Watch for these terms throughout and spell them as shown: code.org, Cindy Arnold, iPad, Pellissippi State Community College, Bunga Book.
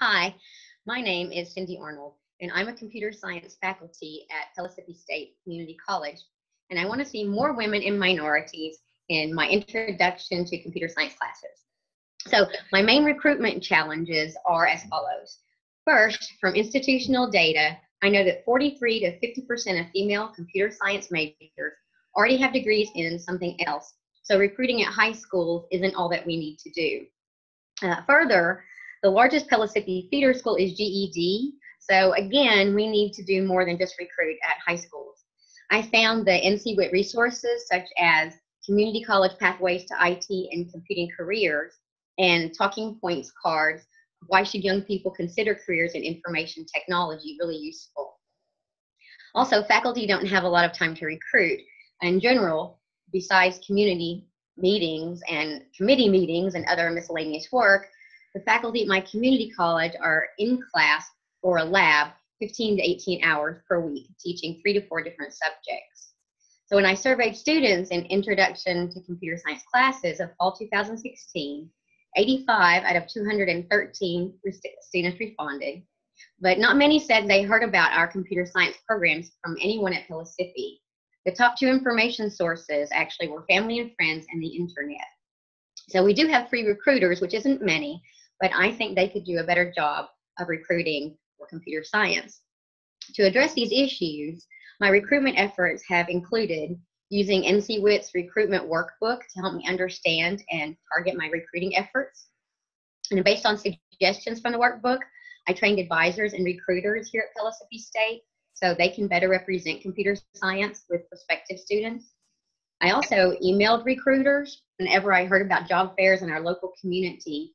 Hi, my name is Cindy Arnold, and I'm a computer science faculty at Pellissippi State Community College, and I want to see more women and minorities in my introduction to computer science classes. So my main recruitment challenges are as follows. First, from institutional data, I know that 43 to 50% of female computer science majors already have degrees in something else, so recruiting at high schools isn't all that we need to do. Further, the largest Pellissippi feeder school is GED, so again, we need to do more than just recruit at high schools. I found the NCWIT resources such as Community College Pathways to IT and Computing Careers and Talking Points cards, Why Should Young People Consider Careers in Information Technology, really useful. Also, faculty don't have a lot of time to recruit. In general, besides community meetings and committee meetings and other miscellaneous work, the faculty at my community college are in class or a lab 15 to 18 hours per week, teaching 3 to 4 different subjects. So when I surveyed students in Introduction to Computer Science classes of fall 2016, 85 out of 213 students responded, but not many said they heard about our computer science programs from anyone at Pellissippi. The top 2 information sources actually were family and friends and the internet. So we do have free recruiters, which isn't many, but I think they could do a better job of recruiting for computer science. To address these issues, my recruitment efforts have included using NCWIT's recruitment workbook to help me understand and target my recruiting efforts. And based on suggestions from the workbook, I trained advisors and recruiters here at Pellissippi State so they can better represent computer science with prospective students. I also emailed recruiters whenever I heard about job fairs in our local community.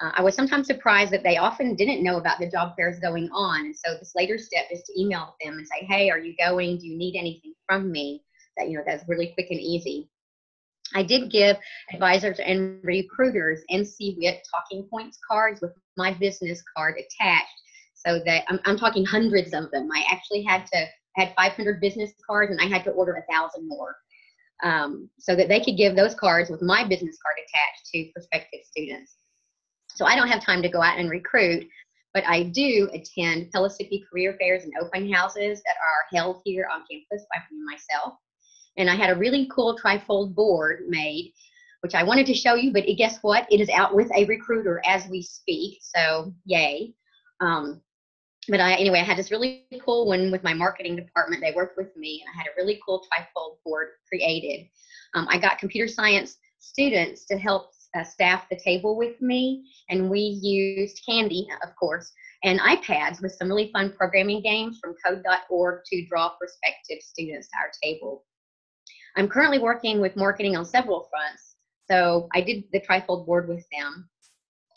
I was sometimes surprised that they often didn't know about the job fairs going on, and so this later step is to email them and say, hey, are you going? Do you need anything from me? That, you know, that's really quick and easy. I did give advisors and recruiters NCWIT talking points cards with my business card attached, so that I'm talking hundreds of them. I actually had 500 business cards, and I had to order 1,000 more, so that they could give those cards with my business card attached to prospective students. So I don't have time to go out and recruit, but I do attend Pellissippi career fairs and open houses that are held here on campus by me and myself. And I had a really cool trifold board made, which I wanted to show you, but guess what? It is out with a recruiter as we speak, so yay. Anyway, I had this really cool one with my marketing department. They worked with me, and I had a really cool trifold board created. I got computer science students to help staff the table with me, and we used candy, of course, and iPads with some really fun programming games from code.org to draw prospective students to our table. I'm currently working with marketing on several fronts, so I did the trifold board with them.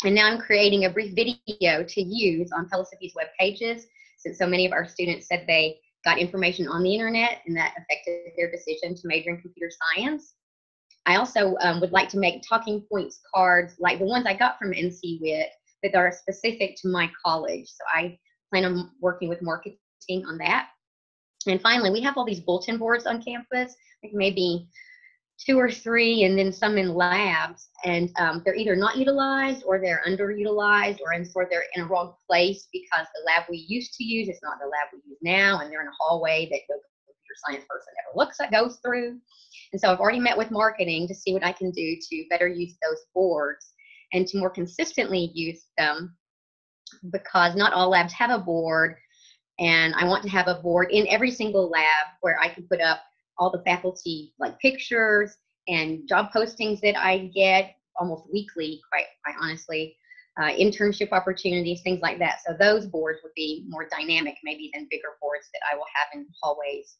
And now I'm creating a brief video to use on Pellissippi's web pages, since so many of our students said they got information on the internet and that affected their decision to major in computer science. I also would like to make talking points cards like the ones I got from NCWIT that are specific to my college, so I plan on working with marketing on that. And finally, we have all these bulletin boards on campus, like maybe 2 or 3, and then some in labs, and they're either not utilized or they're underutilized or they're in a wrong place because the lab we used to use is not the lab we use now, and they're in a hallway that no computer science person ever goes through. And so I've already met with marketing to see what I can do to better use those boards and to more consistently use them, because not all labs have a board, and I want to have a board in every single lab where I can put up all the faculty like pictures and job postings that I get almost weekly, quite honestly, internship opportunities, things like that. So those boards would be more dynamic maybe than bigger boards that I will have in hallways.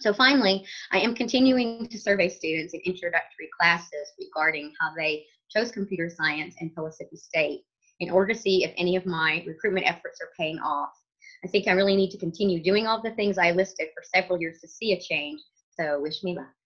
So finally, I am continuing to survey students in introductory classes regarding how they chose computer science in Pellissippi State in order to see if any of my recruitment efforts are paying off. I think I really need to continue doing all the things I listed for several years to see a change, so wish me luck.